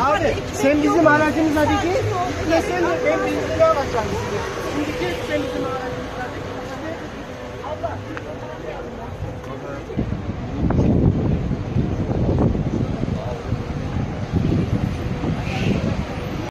Abi sen bizim aracımıza de ki, ben bizim aracımıza de ki.